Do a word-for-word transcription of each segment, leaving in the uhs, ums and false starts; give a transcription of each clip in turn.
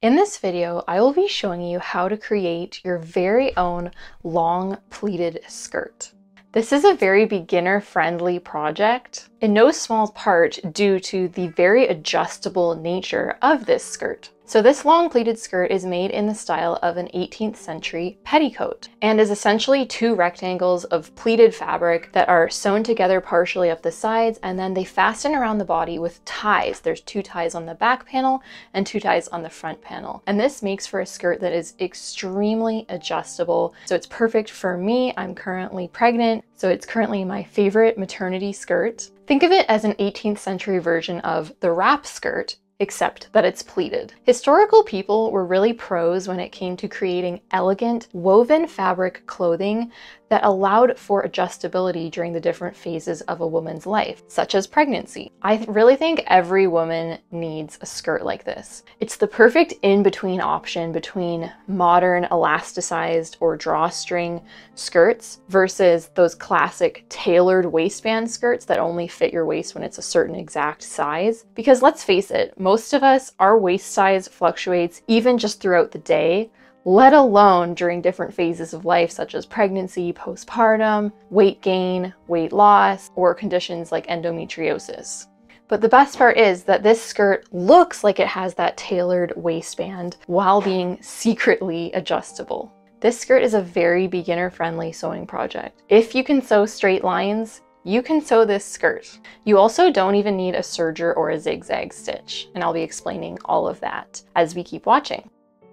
In this video, I will be showing you how to create your very own long pleated skirt. This is a very beginner-friendly project, in no small part due to the very adjustable nature of this skirt. So this long pleated skirt is made in the style of an eighteenth century petticoat and is essentially two rectangles of pleated fabric that are sewn together partially up the sides, and then they fasten around the body with ties. There's two ties on the back panel and two ties on the front panel. And this makes for a skirt that is extremely adjustable. So it's perfect for me. I'm currently pregnant, so it's currently my favorite maternity skirt. Think of it as an eighteenth century version of the wrap skirt, except that it's pleated. Historical people were really pros when it came to creating elegant woven fabric clothing that allowed for adjustability during the different phases of a woman's life, such as pregnancy. I really think every woman needs a skirt like this. It's the perfect in-between option between modern elasticized or drawstring skirts versus those classic tailored waistband skirts that only fit your waist when it's a certain exact size. Because let's face it, most of us, our waist size fluctuates even just throughout the day, let alone during different phases of life such as pregnancy, postpartum, weight gain, weight loss, or conditions like endometriosis. But the best part is that this skirt looks like it has that tailored waistband while being secretly adjustable. This skirt is a very beginner-friendly sewing project. If you can sew straight lines, you can sew this skirt. You also don't even need a serger or a zigzag stitch, and I'll be explaining all of that as we keep watching.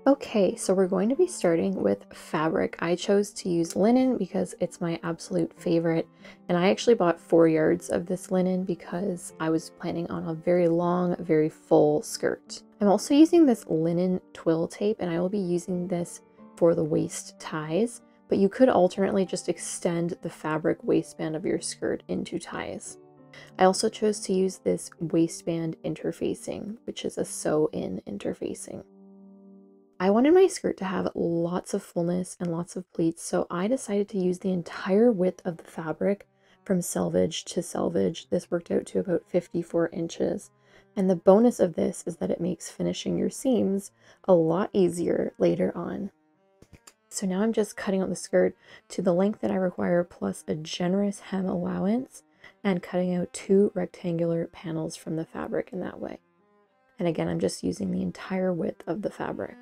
Okay, so we're going to be starting with fabric. I chose to use linen because it's my absolute favorite, and I actually bought four yards of this linen because I was planning on a very long, very full skirt. I'm also using this linen twill tape, and I will be using this for the waist ties, but you could alternately just extend the fabric waistband of your skirt into ties. I also chose to use this waistband interfacing, which is a sew-in interfacing. I wanted my skirt to have lots of fullness and lots of pleats, so I decided to use the entire width of the fabric from selvage to selvage. This worked out to about fifty-four inches. And the bonus of this is that it makes finishing your seams a lot easier later on. So now I'm just cutting out the skirt to the length that I require plus a generous hem allowance and cutting out two rectangular panels from the fabric in that way. And again, I'm just using the entire width of the fabric.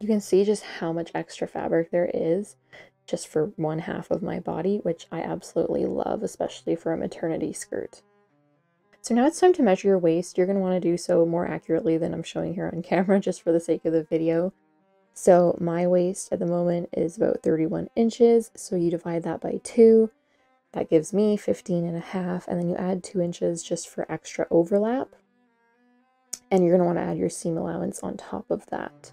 You can see just how much extra fabric there is just for one half of my body, which I absolutely love, especially for a maternity skirt. So now it's time to measure your waist. You're going to want to do so more accurately than I'm showing here on camera just for the sake of the video. So my waist at the moment is about thirty-one inches. So you divide that by two, that gives me fifteen and a half. And then you add two inches just for extra overlap. And you're going to want to add your seam allowance on top of that.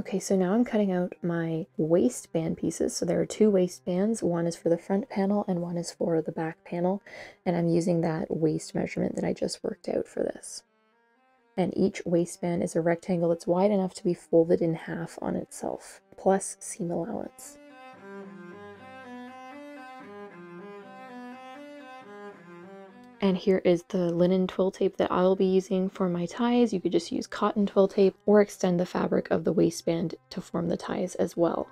Okay, so now I'm cutting out my waistband pieces. So there are two waistbands. One is for the front panel and one is for the back panel. And I'm using that waist measurement that I just worked out for this. And each waistband is a rectangle that's wide enough to be folded in half on itself, plus seam allowance. And here is the linen twill tape that I'll be using for my ties. You could just use cotton twill tape or extend the fabric of the waistband to form the ties as well.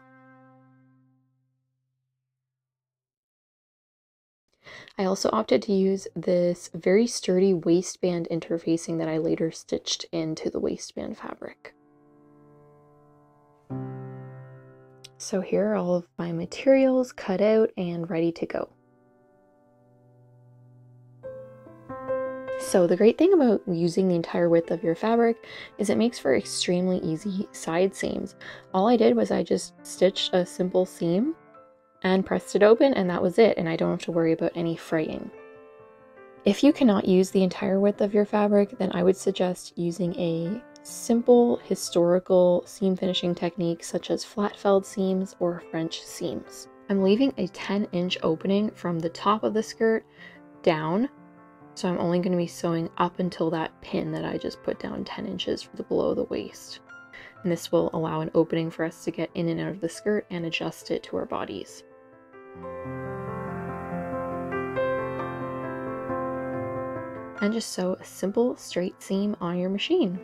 I also opted to use this very sturdy waistband interfacing that I later stitched into the waistband fabric. So here are all of my materials cut out and ready to go. So the great thing about using the entire width of your fabric is it makes for extremely easy side seams. All I did was I just stitched a simple seam and pressed it open, and that was it, and I don't have to worry about any fraying. If you cannot use the entire width of your fabric, then I would suggest using a simple historical seam finishing technique such as flat-felled seams or French seams. I'm leaving a ten inch opening from the top of the skirt down. So I'm only going to be sewing up until that pin that I just put down ten inches below the waist. and this will allow an opening for us to get in and out of the skirt and adjust it to our bodies. And just sew a simple straight seam on your machine.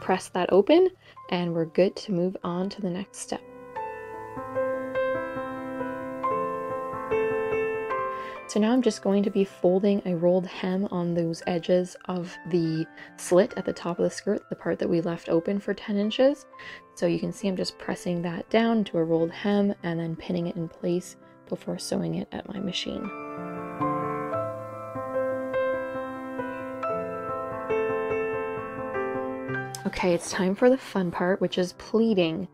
Press that open and we're good to move on to the next step. So now I'm just going to be folding a rolled hem on those edges of the slit at the top of the skirt, the part that we left open for ten inches. So you can see I'm just pressing that down to a rolled hem and then pinning it in place before sewing it at my machine. Okay, it's time for the fun part, which is pleating.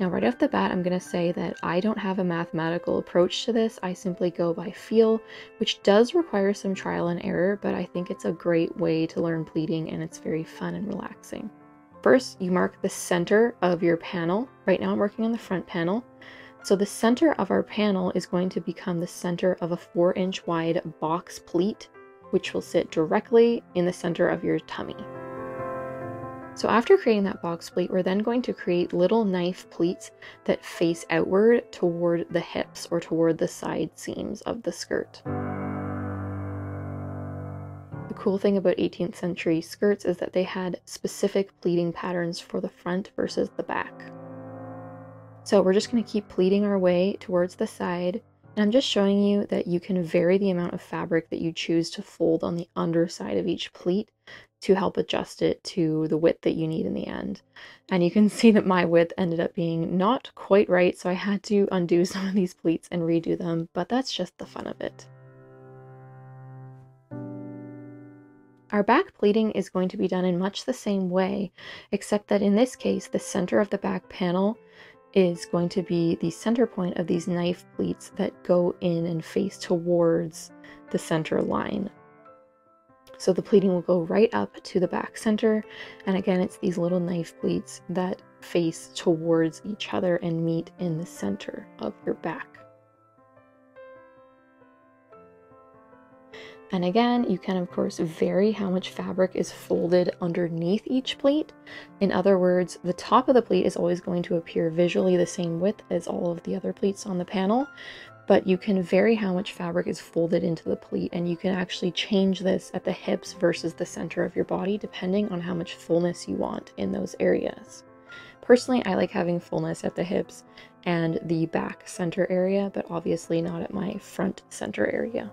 Now, right off the bat, I'm going to say that I don't have a mathematical approach to this. I simply go by feel, which does require some trial and error, but I think it's a great way to learn pleating and it's very fun and relaxing. First, you mark the center of your panel. Right now, I'm working on the front panel. So the center of our panel is going to become the center of a four inch wide box pleat, which will sit directly in the center of your tummy. So after creating that box pleat, we're then going to create little knife pleats that face outward toward the hips or toward the side seams of the skirt. The cool thing about eighteenth century skirts is that they had specific pleating patterns for the front versus the back. So we're just going to keep pleating our way towards the side. And I'm just showing you that you can vary the amount of fabric that you choose to fold on the underside of each pleat to help adjust it to the width that you need in the end. And you can see that my width ended up being not quite right, so I had to undo some of these pleats and redo them, but that's just the fun of it. Our back pleating is going to be done in much the same way, except that in this case, the center of the back panel is going to be the center point of these knife pleats that go in and face towards the center line. So the pleating will go right up to the back center, and again it's these little knife pleats that face towards each other and meet in the center of your back. And again, you can of course vary how much fabric is folded underneath each pleat. In other words, the top of the pleat is always going to appear visually the same width as all of the other pleats on the panel, but you can vary how much fabric is folded into the pleat, and you can actually change this at the hips versus the center of your body depending on how much fullness you want in those areas. Personally, I like having fullness at the hips and the back center area, but obviously not at my front center area.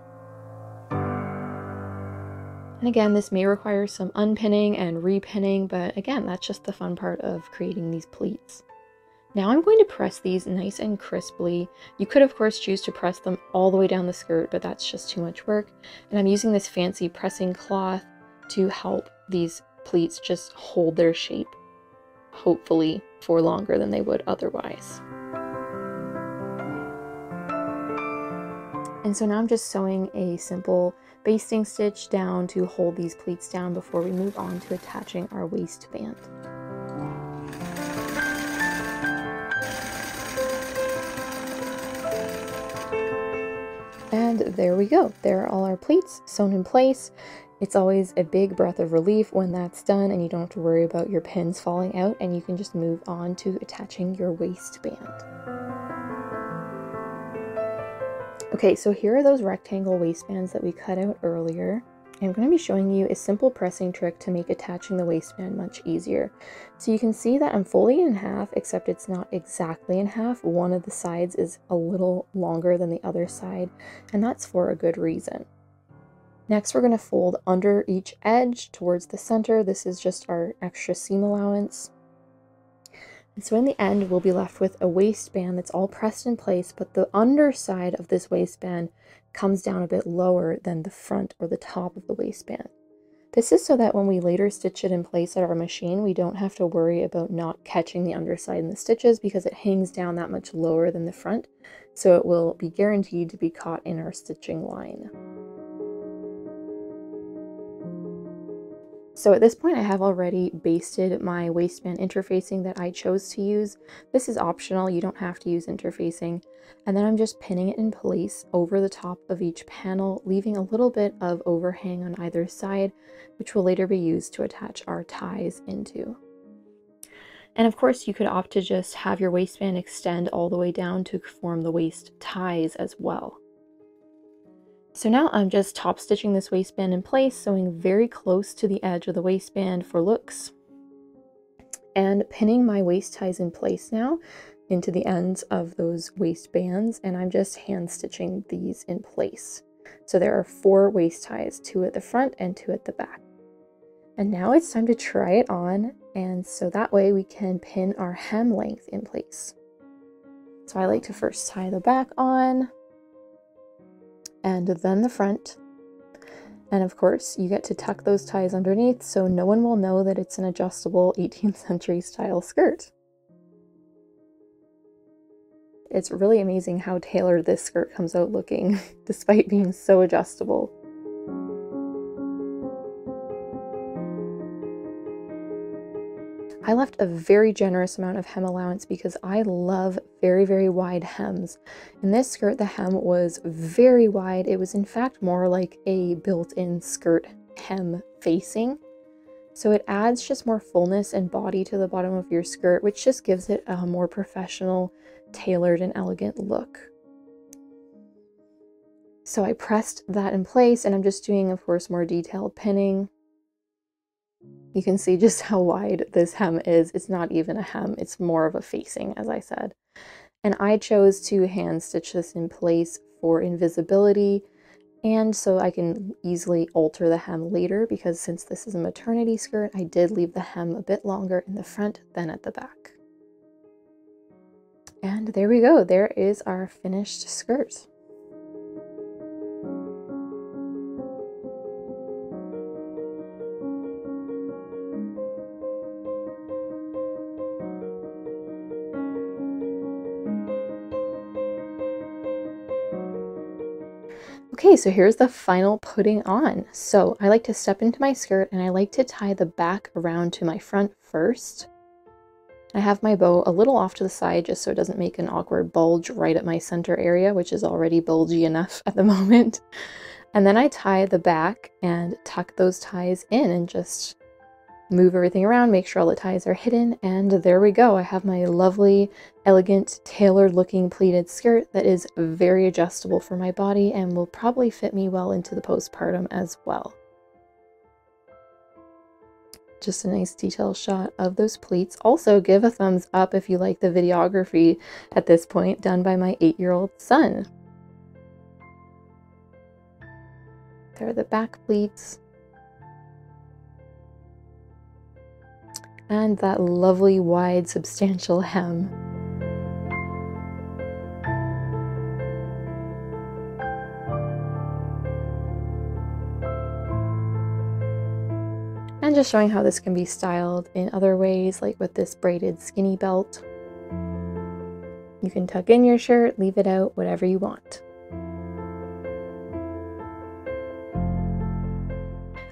And again, this may require some unpinning and repinning, but again, that's just the fun part of creating these pleats. Now I'm going to press these nice and crisply. You could of course choose to press them all the way down the skirt, but that's just too much work. And I'm using this fancy pressing cloth to help these pleats just hold their shape, hopefully for longer than they would otherwise. And so now I'm just sewing a simple basting stitch down to hold these pleats down before we move on to attaching our waistband. And there we go. There are all our pleats sewn in place. It's always a big breath of relief when that's done and you don't have to worry about your pins falling out, and you can just move on to attaching your waistband. Okay, so here are those rectangle waistbands that we cut out earlier. I'm going to be showing you a simple pressing trick to make attaching the waistband much easier. So you can see that I'm folding it in half, except it's not exactly in half. One of the sides is a little longer than the other side, and that's for a good reason. Next, we're going to fold under each edge towards the center. This is just our extra seam allowance. And so in the end, we'll be left with a waistband that's all pressed in place, but the underside of this waistband comes down a bit lower than the front or the top of the waistband. This is so that when we later stitch it in place at our machine, we don't have to worry about not catching the underside in the stitches because it hangs down that much lower than the front, so it will be guaranteed to be caught in our stitching line. So at this point I have already basted my waistband interfacing that I chose to use. This is optional, you don't have to use interfacing. And then I'm just pinning it in place over the top of each panel, leaving a little bit of overhang on either side, which will later be used to attach our ties into. And of course you could opt to just have your waistband extend all the way down to form the waist ties as well. So now I'm just top stitching this waistband in place, sewing very close to the edge of the waistband for looks, and pinning my waist ties in place now into the ends of those waistbands, and I'm just hand stitching these in place. So there are four waist ties, two at the front and two at the back. And now it's time to try it on, and so that way we can pin our hem length in place. So I like to first tie the back on, and then the front. And of course, you get to tuck those ties underneath so no one will know that it's an adjustable eighteenth century style skirt. It's really amazing how tailored this skirt comes out looking, despite being so adjustable. I left a very generous amount of hem allowance because I love very, very wide hems. In this skirt, the hem was very wide. It was in fact more like a built-in skirt hem facing. So it adds just more fullness and body to the bottom of your skirt, which just gives it a more professional, tailored, and elegant look. So I pressed that in place, and I'm just doing, of course, more detailed pinning. You can see just how wide this hem is. It's not even a hem, it's more of a facing, as I said. And I chose to hand stitch this in place for invisibility, and so I can easily alter the hem later, because since this is a maternity skirt, I did leave the hem a bit longer in the front than at the back. And there we go, there is our finished skirt. Okay, so here's the final putting on. So I like to step into my skirt, and I like to tie the back around to my front first. I have my bow a little off to the side just so it doesn't make an awkward bulge right at my center area, which is already bulgy enough at the moment. And then I tie the back and tuck those ties in and just move everything around, make sure all the ties are hidden, and there we go. I have my lovely, elegant, tailored looking pleated skirt that is very adjustable for my body and will probably fit me well into the postpartum as well. Just a nice detail shot of those pleats. Also, give a thumbs up if you like the videography at this point, done by my eight-year-old son. There are the back pleats. And that lovely, wide, substantial hem. And just showing how this can be styled in other ways, like with this braided skinny belt. You can tuck in your shirt, leave it out, whatever you want.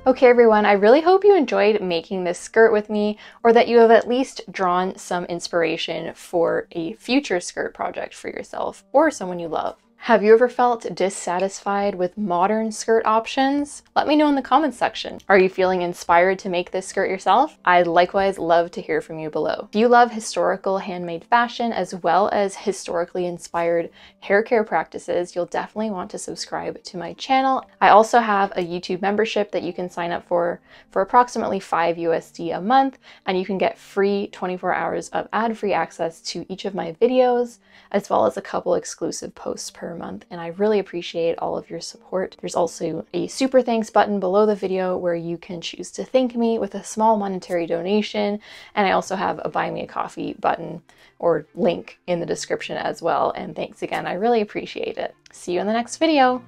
Okay everyone, I really hope you enjoyed making this skirt with me, or that you have at least drawn some inspiration for a future skirt project for yourself or someone you love. Have you ever felt dissatisfied with modern skirt options? Let me know in the comments section. Are you feeling inspired to make this skirt yourself? I'd likewise love to hear from you below. Do you love historical handmade fashion as well as historically inspired hair care practices? You'll definitely want to subscribe to my channel. I also have a YouTube membership that you can sign up for for approximately five U S D a month, and you can get free twenty-four hours of ad-free access to each of my videos, as well as a couple exclusive posts per month, and I really appreciate all of your support. There's also a super thanks button below the video where you can choose to thank me with a small monetary donation, and I also have a buy me a coffee button or link in the description as well. And thanks again, I really appreciate it. See you in the next video.